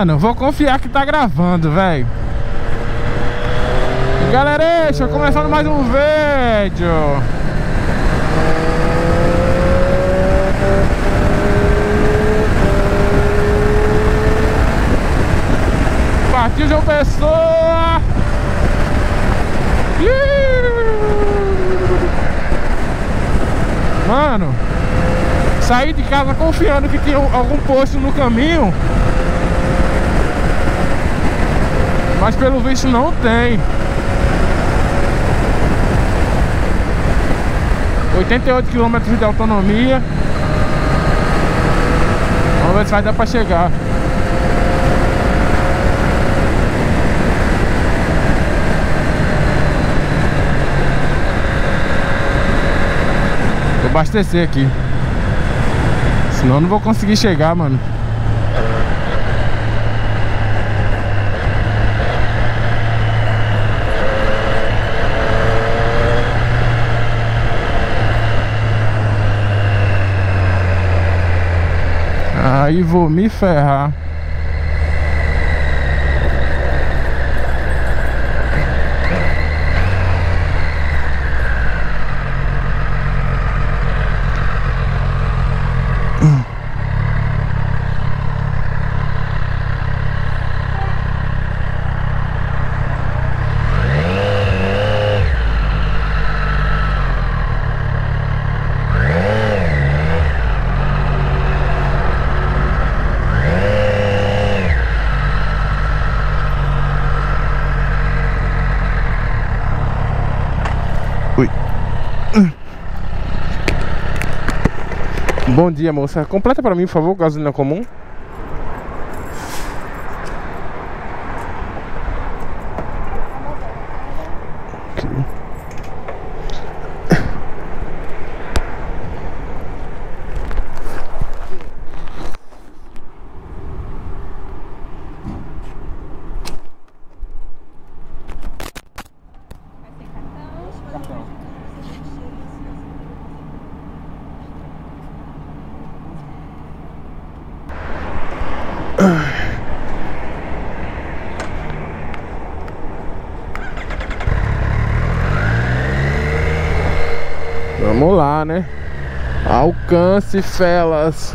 Mano, vou confiar que tá gravando, velho. Galera, deixa eu começando mais um vídeo. Partiu João Pessoa. Mano, saí de casa confiando que tinha algum posto no caminho, mas pelo visto não tem. 88 km de autonomia. Vamos ver se vai dar pra chegar. Vou abastecer aqui, senão eu não vou conseguir chegar, mano. Aí vou me ferrar. Bom dia, moça. Completa pra mim, por favor, gasolina comum. Vamos lá, né? Alcance, felas.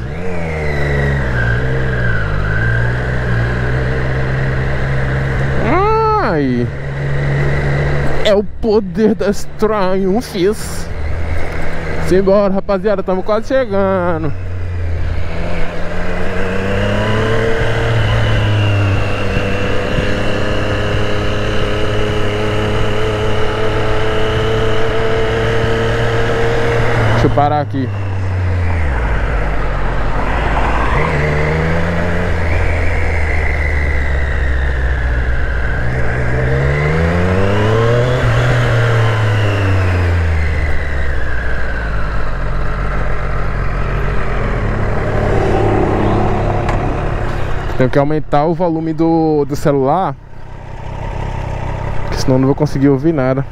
Ai! É o poder das Triumphs. Simbora, rapaziada, estamos quase chegando. Parar aqui. Tenho que aumentar o volume do celular, porque senão não vou conseguir ouvir nada.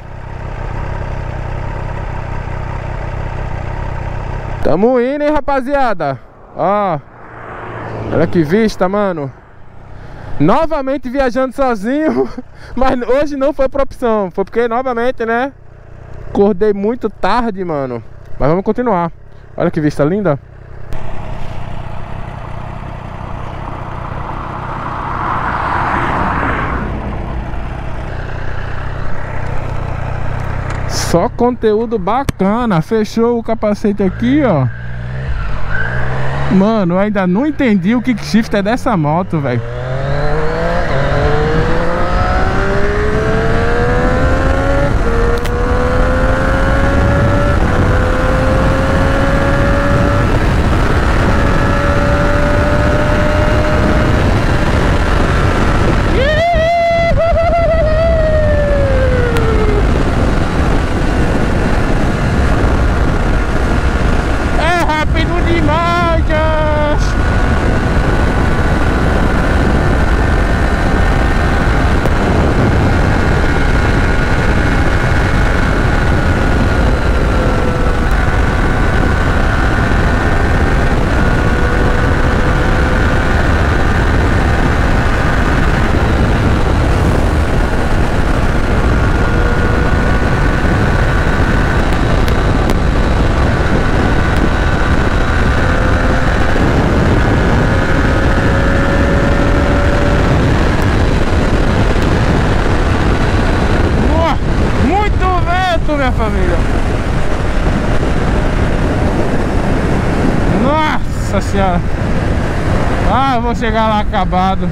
Tamo indo, hein, rapaziada. Ó, olha que vista, mano. Novamente viajando sozinho. Mas hoje não foi por opção, foi porque novamente, né, acordei muito tarde, mano. Mas vamos continuar. Olha que vista linda. Só conteúdo bacana. Fechou o capacete aqui, ó. Mano, eu ainda não entendi o kickshifter é dessa moto, velho. minha família. Nossa senhora. Ah, eu vou chegar lá acabado.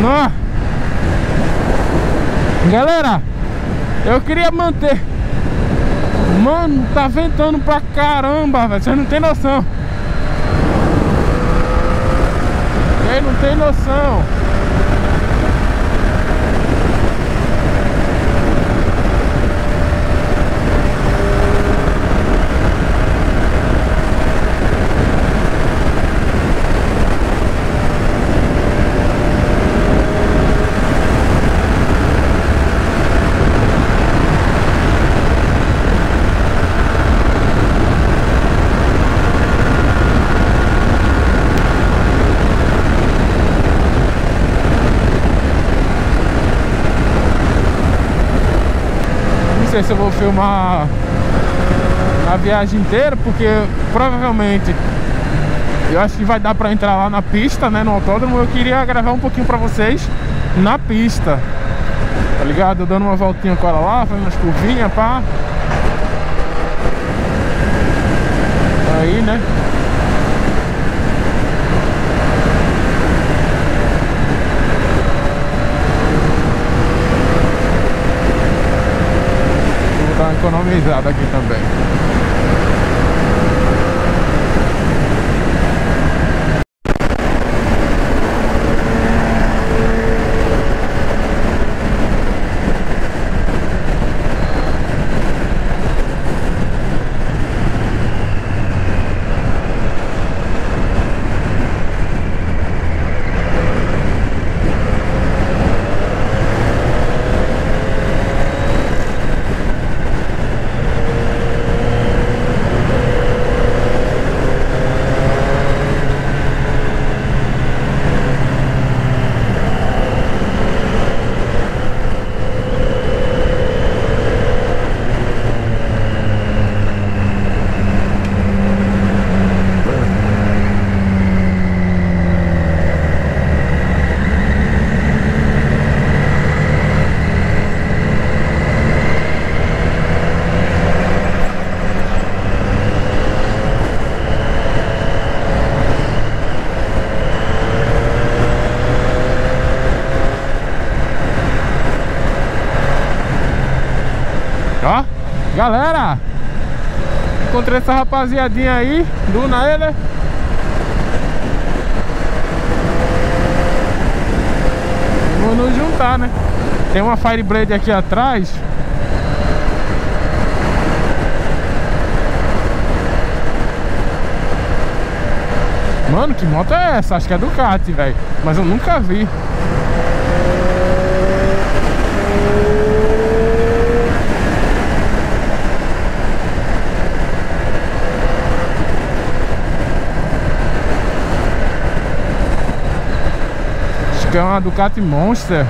Nossa. Galera, eu queria manter. Mano, tá ventando pra caramba, velho. Vocês não tem noção. Vocês não tem noção. Não sei se eu vou filmar a viagem inteira, porque provavelmente eu acho que vai dar pra entrar lá na pista, né, no autódromo. Eu queria gravar um pouquinho pra vocês na pista, tá ligado? Dando uma voltinha com ela lá, fazendo umas curvinhas, pá. Aí, né? Economizado aqui também. Galera, encontrei essa rapaziadinha aí, Duna ele. Vou nos juntar, né? Tem uma Fireblade aqui atrás. Mano, que moto é essa? Acho que é Ducati, velho. Mas eu nunca vi. É uma Ducati Monster.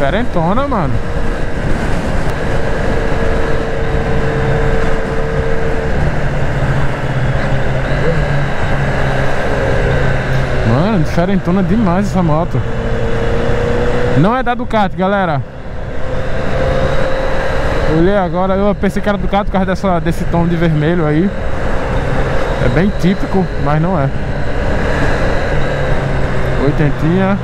Diferentona, mano. Mano, diferentona demais essa moto. Não é da Ducati, galera. Olhei agora, eu pensei que era Ducati por causa desse tom de vermelho aí. É bem típico, mas não é. Oitentinha.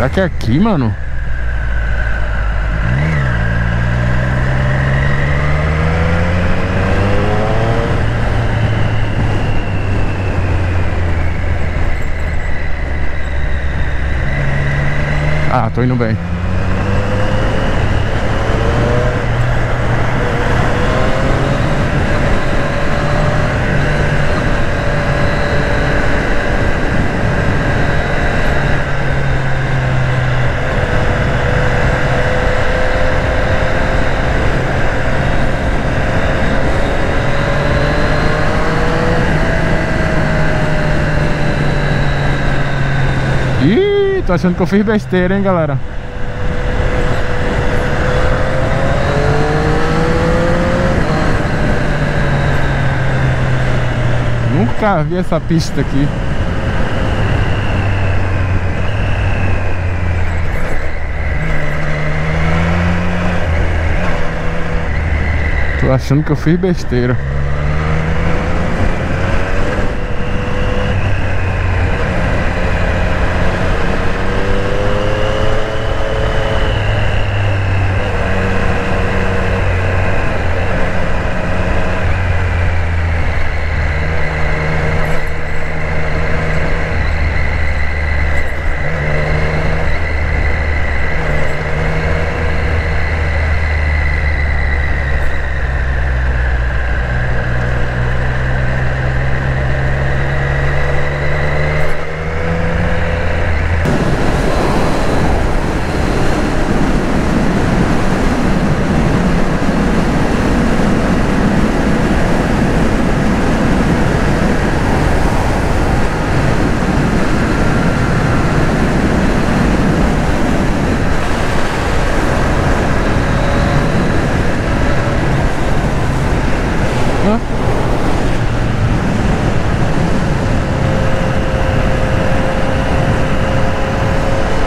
Será que é aqui, mano? Ah, tô indo bem. Tô achando que eu fiz besteira, hein, galera. Nunca vi essa pista aqui. Tô achando que eu fiz besteira.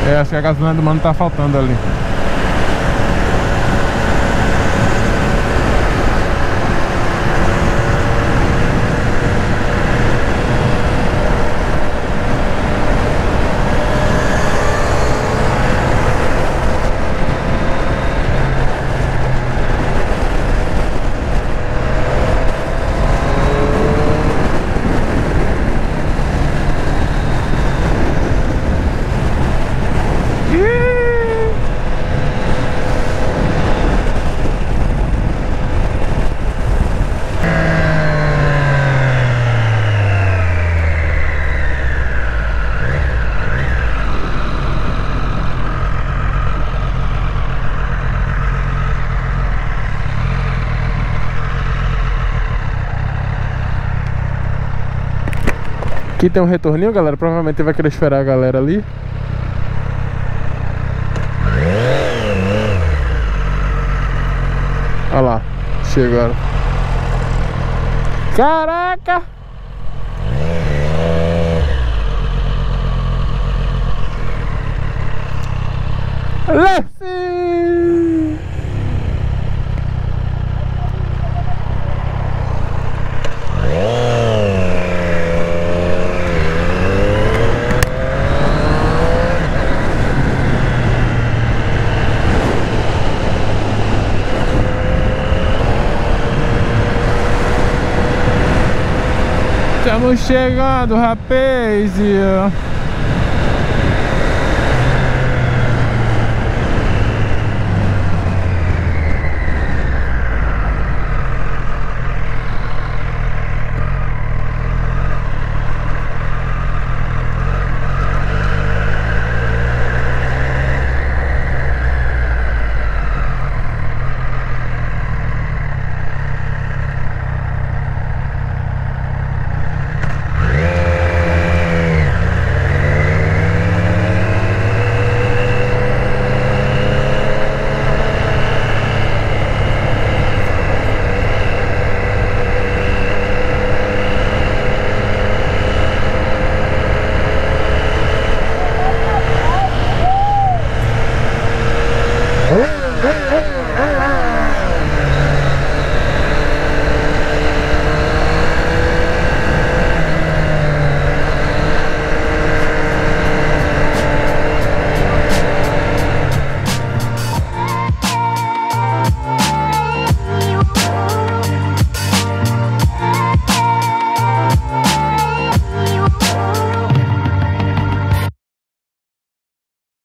É, acho que a gasolina do mano tá faltando ali. Aqui tem um retorninho, galera, provavelmente vai querer esperar a galera ali. Olha lá, chegaram. Caraca! Lance! Estamos chegando, rapaz!